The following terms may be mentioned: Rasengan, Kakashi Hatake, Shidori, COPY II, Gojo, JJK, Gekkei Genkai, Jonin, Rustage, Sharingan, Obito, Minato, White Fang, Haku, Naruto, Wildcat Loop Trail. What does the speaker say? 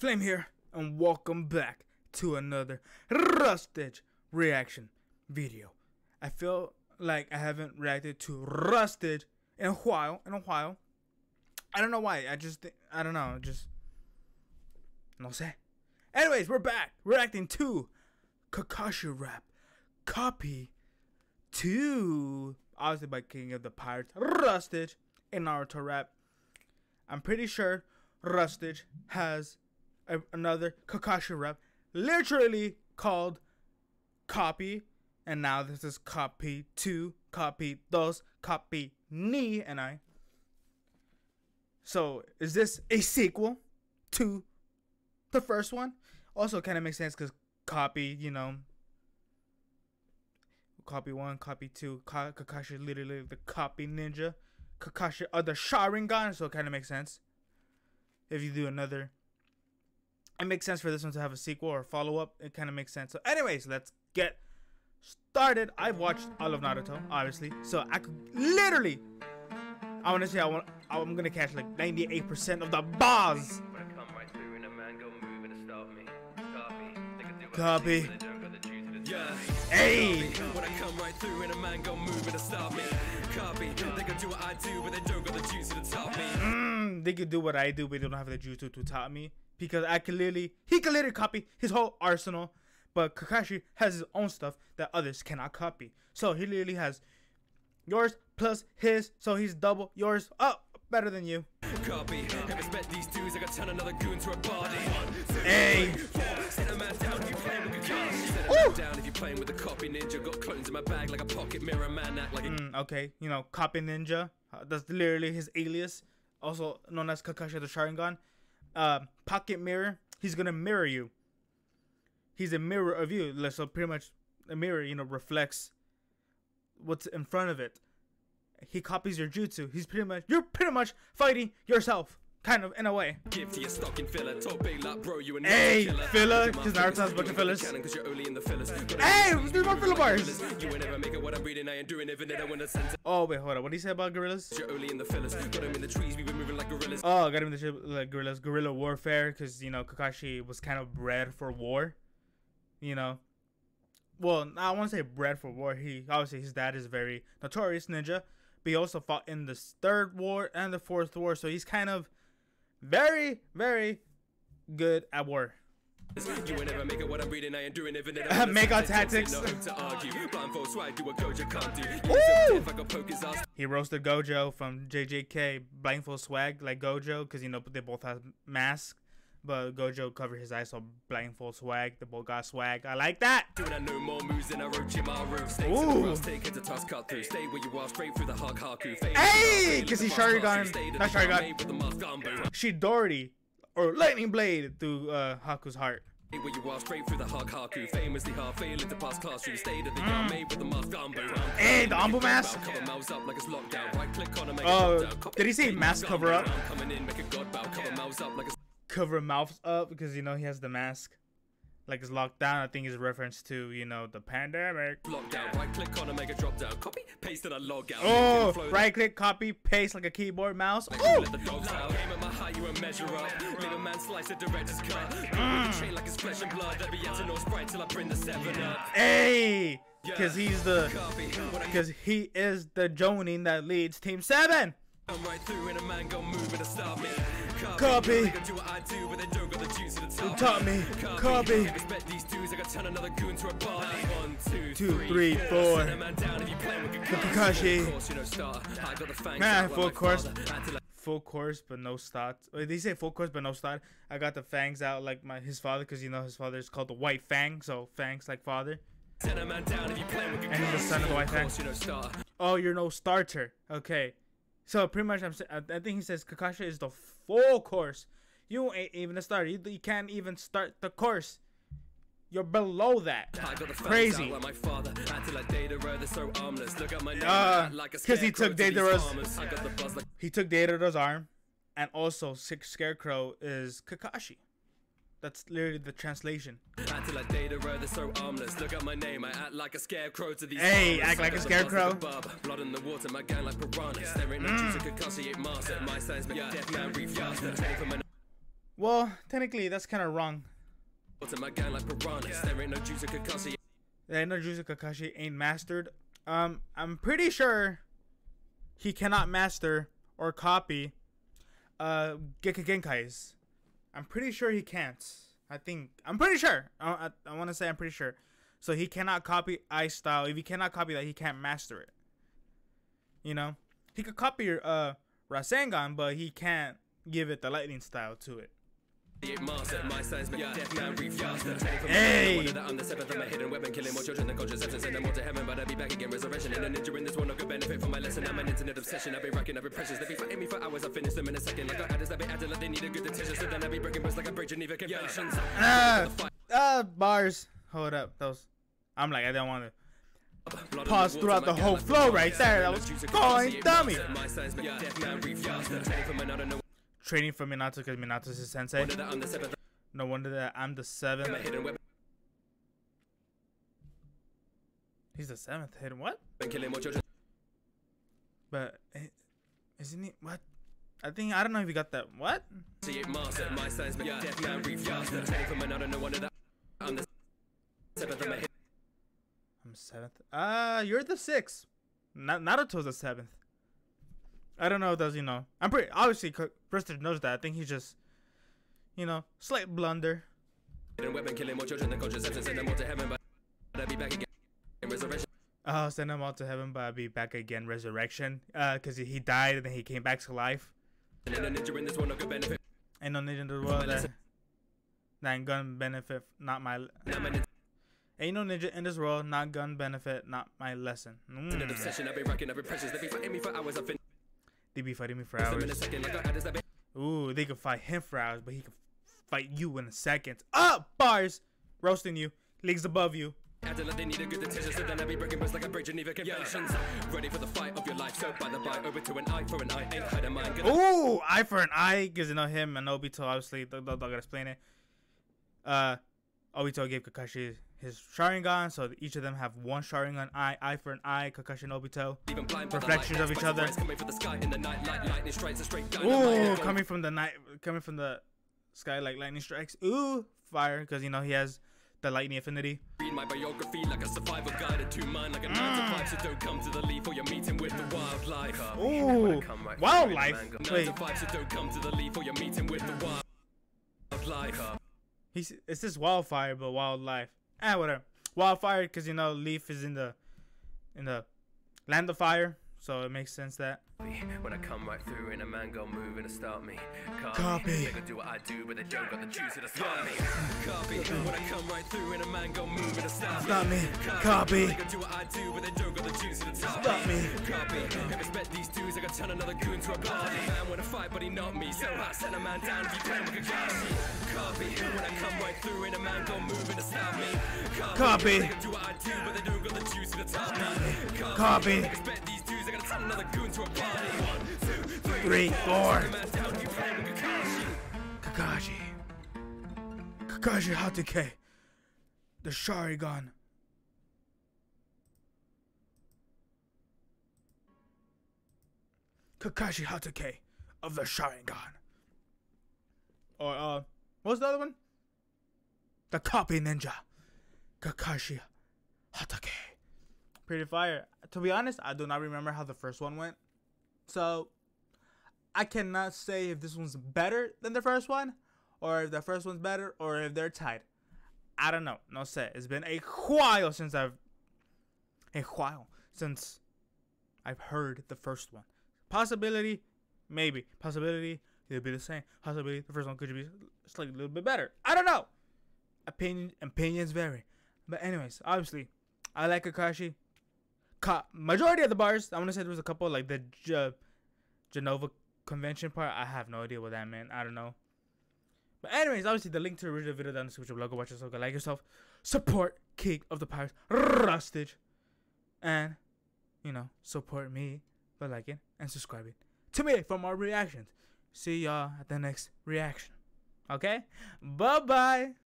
Flame here, and welcome back to another Rustage reaction video. I feel like I haven't reacted to Rustage in a while, I don't know why, I don't know, no sé. Anyways, we're back, reacting to Kakashi Rap, copy 2, obviously by King of the Pirates, Rustage, and Naruto Rap. I'm pretty sure Rustage has another Kakashi rap, literally called Copy, and now this is Copy 2, Copy Dos, Copy Ni, and I. So, is this a sequel to the first one? Also, kind of makes sense because Copy, you know, Copy 1, Copy 2, Kakashi literally the copy ninja. Kakashi of the Sharingan, so it kind of makes sense. If you do another, it makes sense for this one to have a sequel or follow up. It kind of makes sense. So anyways, let's get started. I've watched all of Naruto, obviously, so I could literally, I want to say I'm gonna catch like 98% of the bars. Copy. Hey. When I come right through and a man go moving to stop me. Copy. They can do what I do, but they don't got the juice to top me. They can do what I do, but they don't have the juice to top me. Because I can literally, he can literally copy his whole arsenal. But Kakashi has his own stuff that others cannot copy. So he literally has yours plus his. So he's double yours. Oh, better than you. Copy. If I spent these dudes, I could turn another goon to a body. Hey. Set a man down if you play with Kakashi. Set a man down if you're playing with the copy ninja. Got clones in my bag like a pocket mirror, man. Act like okay, you know, copy ninja. That's literally his alias. Also known as Kakashi the Sharingan. Pocket mirror. He's gonna mirror you. He's a mirror of you. So pretty much a mirror, you know, reflects what's in front of it. He copies your jutsu. He's pretty much, you're pretty much fighting yourself. Kind of, in a way. Give to your stocking filler. Talk big like bro, you and hey, filler, because Naruto has a bunch of fillers. Hey, there's more filler bars. You ain't ever make it what I'm reading, I ain't doing even that I wanna sense. Oh wait, hold on. What did he say about gorillas? You're only in the fillers. Got him in the trees, we were moving like gorillas. Oh, got him in the ship like gorillas. Guerrilla warfare, because you know Kakashi was kind of bred for war. You know. Well, I wanna say bred for war. He obviously his dad is very notorious ninja, but he also fought in the 3rd war and the 4th war, so he's kind of very, very good at war. You will never make it what I'm reading, I ain't doing even make our tactics. He roasted Gojo from JJK, blindfold swag like Gojo, because you know they both have masks. But Gojo covered his eyes, so blindfold swag. The boy got swag. I like that. Ooh. Hey, because he Sharingan. Not Sharingan. Shidori, or lightning blade through Haku's heart. Where you are straight through the Haku, famously half failing to pass classroom, stayed at the yard made with the mask ambu. Hey, the ambu mask. Oh, did he say mask cover up? Cover mouths up, because you know he has the mask like it's locked down. I think it's reference to, you know, the pandemic. Lockdown, right click on a mega drop down, copy paste it, log out. Oh, right click, copy paste like a keyboard mouse. Hey, because he's the Jonin that leads Team 7. I'm right through and a man go moving to stop me. Copy. Top me. Copy. One, two, three, four. Kakashi. Man, full course. Full course, but no start. They say full course, but no start. I got the fangs out like his father, because you know his father is called the White Fang, so fangs like father. And he's the son of the White Fang. Oh, you're no starter. Okay. So pretty much, I think he says Kakashi is the full course. You ain't even a starter. You can't even start the course. You're below that. Crazy. Because he took Deidara's. He took Deidara's arm, and also Scarecrow is Kakashi. That's literally the translation. Hey, act like a scarecrow. Well, technically, that's kind of wrong. There ain't no jutsu Kakashi ain't mastered. I'm pretty sure he cannot master or copy Gekkei Genkai's. I'm pretty sure he can't. I'm pretty sure. I want to say I'm pretty sure. So he cannot copy Ice style. If he cannot copy that, he can't master it. You know? He could copy your Rasengan, but he can't give it the lightning style to it. Hey! Bars. Hold up. Those. I'm like, I don't want to. Pause throughout the whole flow right there. That was going dummy. Training for Minato because Minato's his sensei. No wonder that I'm the 7th. He's the 7th hidden what? But isn't he what? I don't know if you got that. What? I'm 7th. You're the 6th. Naruto's the 7th. I don't know if that's, you know. I'm pretty obviously Rustage knows that. I think he's just, you know, slight blunder. I'll send them all to heaven, but I'll be back again. Resurrection. Cause he died and then he came back to life. Ain't no ninja in the world that gun benefit, not my. Ain't no ninja in this world, not gun benefit, not my lesson. Mm. They be fighting me for hours. Ooh, they could fight him for hours, but he could fight you in a second. Up bars, roasting you, leagues above you. Ooh, eye for an eye, cause you know him and Obito. Obviously, I gotta explain it. Obito gave Kakashi his Sharingan, so each of them have one Sharingan eye for an eye, Kakashi and Obito. Reflections of each other. Ooh, coming from the sky like lightning strikes. Ooh, fire, because you know he has the lightning affinity. Read my biography like a survivor guide, a 2 mind like a 9 to 5, so don't come to the leaf or you're meeting with the wildlife. Ooh, wildlife. Wait. 9 to 5, so don't come to the leaf or you're meeting with the wildlife. It's this wildfire, but wildlife. Ah, whatever. Wildfire, because you know leaf is in the land of fire, so it makes sense that. When I come right through in a mango move and start me. Copy. They can do what I do, but they don't got the juice to stop me. Copy. When I come right through in a mango move and stop me. Copy. They can do what I do, but they don't got the juice to stop me. Copy. If I bet these dudes, I can turn another goon to a body. Man wanna fight, but he not me. So I send a man down if you play with Kakashi. Copy. When I come right through in a mango move and stop me. Copy. They can do what I do, but they don't got the juice to stop me. Copy. If I bet these dudes, I can turn another goon to a body. 1, 2, 3, 4. Kakashi Hatake, the Sharingan. Kakashi Hatake of the Sharingan. Or what's the other one? The Copy Ninja, Kakashi Hatake. Pretty fire. To be honest, I do not remember how the first one went. So, I cannot say if this one's better than the first one, or if the first one's better, or if they're tied. I don't know. No say. It's been a while since I've heard the first one. Possibility, maybe. Possibility, it'll be the same. Possibility, the first one could be slightly a little bit better. I don't know. Opinions vary. But anyways, obviously, I like Kakashi. Majority of the bars. I want to say there was a couple like the Genova Convention part. I have no idea what that meant. I don't know. But anyways, obviously the link to the original video down in the description below. Go watch yourself. Go like yourself. Support King of the Pirates, Rustage, and you know support me by liking and subscribing to me for more reactions. See y'all at the next reaction. Okay. Bye bye.